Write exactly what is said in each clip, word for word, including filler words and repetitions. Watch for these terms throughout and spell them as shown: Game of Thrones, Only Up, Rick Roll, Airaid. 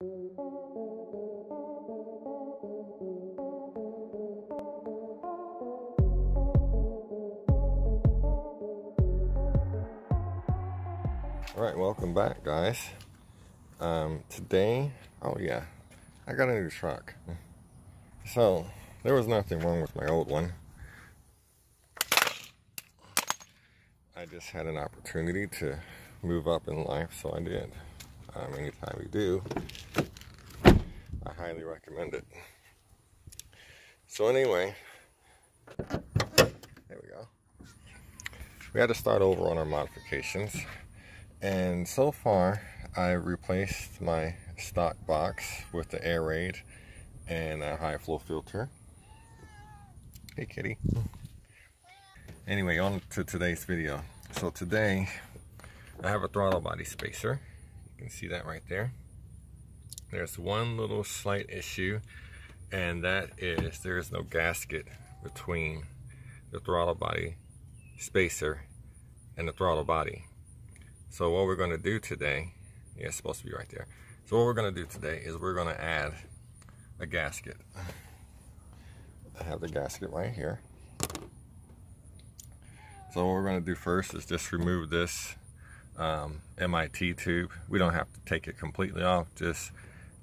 All right, welcome back, guys. Um, today, oh yeah, I got a new truck. So, there was nothing wrong with my old one. I just had an opportunity to move up in life, so I did. Um, anytime you do, I highly recommend it. So anyway, there we go. We had to start over on our modifications. And so far, I replaced my stock box with the Airaid and a high flow filter. Hey kitty. Anyway, on to today's video. So today, I have a throttle body spacer. You can see that right there. There's one little slight issue, and that is there is no gasket between the throttle body spacer and the throttle body. So what we're going to do today, yeah, it's supposed to be right there. So what we're going to do today is we're going to add a gasket. I have the gasket right here. So what we're going to do first is just remove this um, M I T tube. We don't have to take it completely off. Just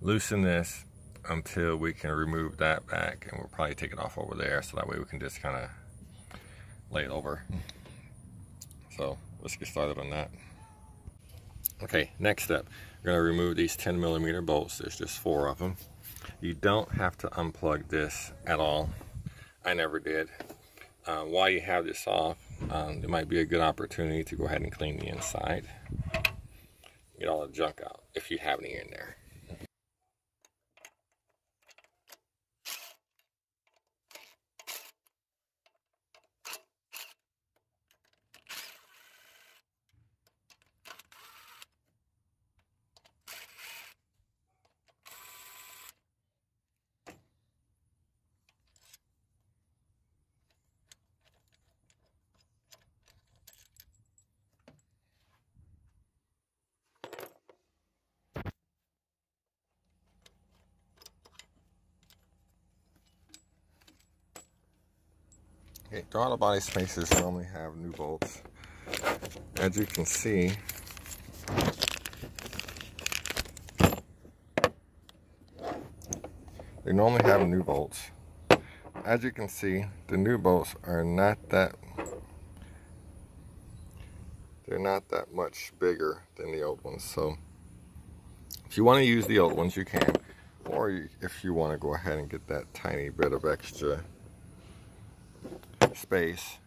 loosen this until we can remove that back, and we'll probably take it off over there so that way we can just kind of lay it over. So let's get started on that. Okay, next step, we're going to remove these ten millimeter bolts. There's just four of them. You don't have to unplug this at all. I never did. Uh, while you have this off, um, there might be a good opportunity to go ahead and clean the inside. Get all the junk out, if you have any in there. Okay, throttle body spacers normally have new bolts. As you can see, they normally have new bolts. As you can see, the new bolts are not that, they're not that much bigger than the old ones. So if you want to use the old ones, you can. Or if you want to go ahead and get that tiny bit of extra space,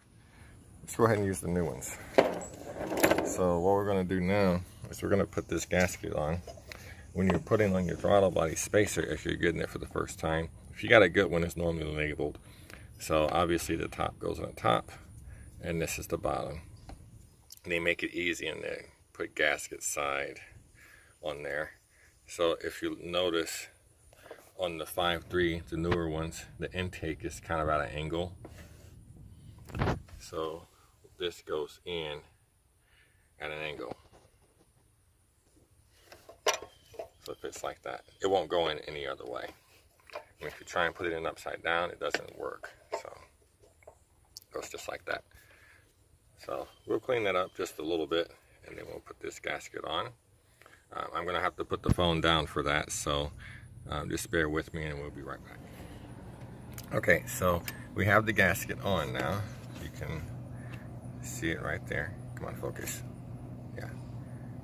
let's go ahead and use the new ones. So what we're going to do now is we're going to put this gasket on. When you're putting on your throttle body spacer, if you're getting it for the first time, if you got a good one, it's normally labeled. So obviously the top goes on the top and this is the bottom, and they make it easy and they put gasket side on there. So if you notice on the five three, the newer ones, the intake is kind of at an angle. So this goes in at an angle. So if it's like that, it won't go in any other way. And if you try and put it in upside down, it doesn't work. So it goes just like that. So we'll clean that up just a little bit, and then we'll put this gasket on. Um, I'm going to have to put the phone down for that, so um, just bear with me and we'll be right back. Okay, so we have the gasket on now. You can see it right there. Come on, focus. Yeah,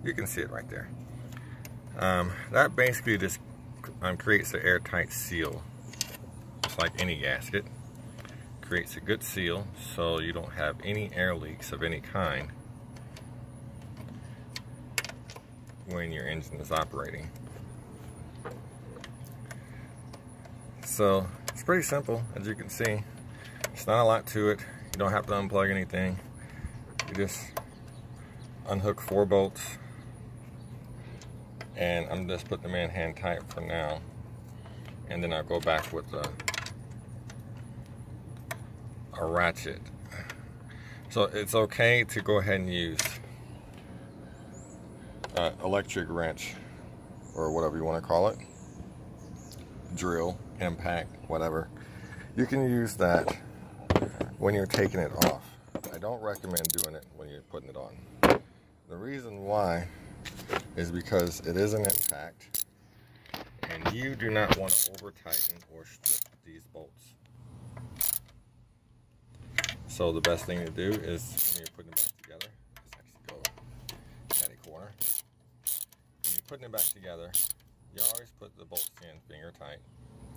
you can see it right there. Um, that basically just um, creates an airtight seal, just like any gasket. Creates a good seal, so you don't have any air leaks of any kind when your engine is operating. So it's pretty simple, as you can see. It's not a lot to it. You don't have to unplug anything. You just unhook four bolts, and I'm just putting them in hand tight for now, and then I'll go back with a, a ratchet. So it's okay to go ahead and use an electric wrench or whatever you want to call it, drill, impact, whatever, you can use that when you're taking it off. I don't recommend doing it when you're putting it on. The reason why is because it is an impact, and you do not want to over tighten or strip these bolts. So the best thing to do is, when you're putting it back together, let's actually go at a corner. When you're putting it back together, you always put the bolts in finger tight,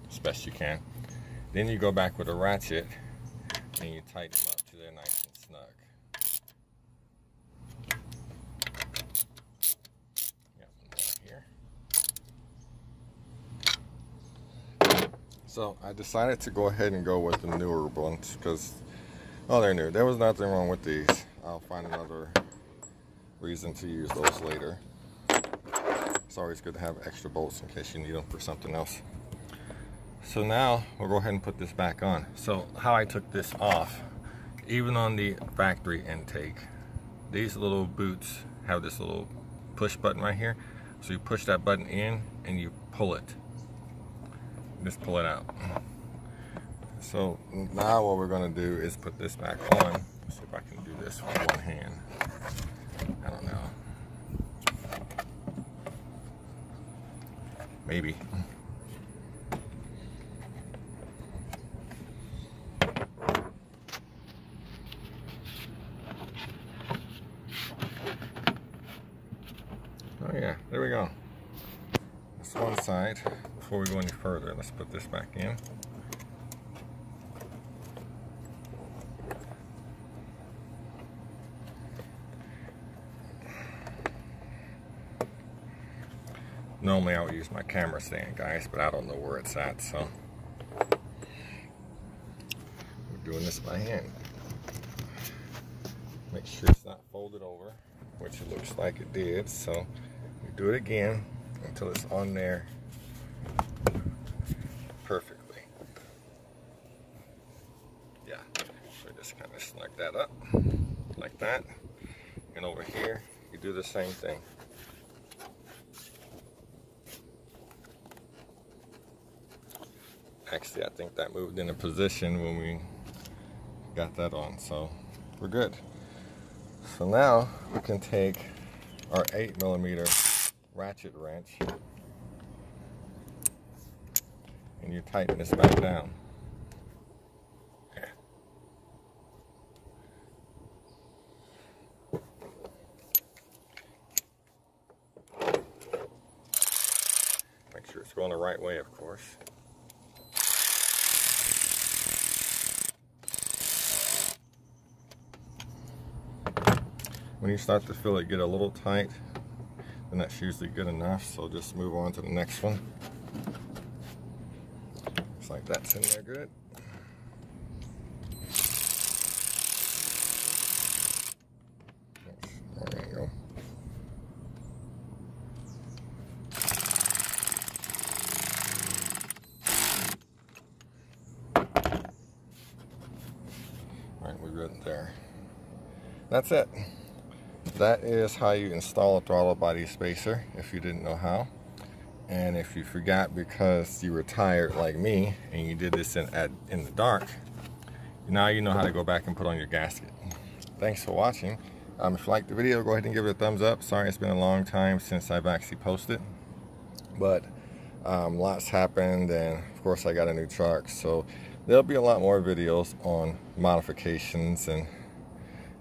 as best you can. Then you go back with a ratchet and you tighten them up to they're nice and snug. Got one more here. So I decided to go ahead and go with the newer ones because, oh, they're new. There was nothing wrong with these. I'll find another reason to use those later. It's always good to have extra bolts in case you need them for something else. So now we'll go ahead and put this back on. So how I took this off, even on the factory intake, these little boots have this little push button right here. So you push that button in and you pull it. Just pull it out. So now what we're going to do is put this back on. Let's see if I can do this with one hand. I don't know. Maybe. Oh yeah, there we go. That's one side. Before we go any further, let's put this back in. Normally I would use my camera stand, guys, but I don't know where it's at, so we're doing this by hand. Make sure it's not folded over, which it looks like it did, so we do it again until it's on there perfectly. Yeah, so just kind of snug that up like that, and over here you do the same thing. Actually, I think that moved into position when we got that on, so we're good. So now we can take our eight millimeter ratchet wrench and you tighten this back down. Make sure it's going the right way, of course. When you start to feel it get a little tight, then that's usually good enough, so just move on to the next one. Looks like that's in there good. There you go. Alright, we're good there. That's it. That is how you install a throttle body spacer if you didn't know how. And if you forgot because you were tired like me and you did this in, at, in the dark, now you know how to go back and put on your gasket. Thanks for watching. Um, if you liked the video, go ahead and give it a thumbs up. Sorry it's been a long time since I've actually posted. But um, lots happened, and of course I got a new truck. So there'll be a lot more videos on modifications and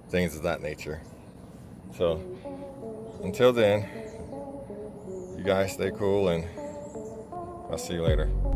things of that nature. So, until then, you guys stay cool, and I'll see you later.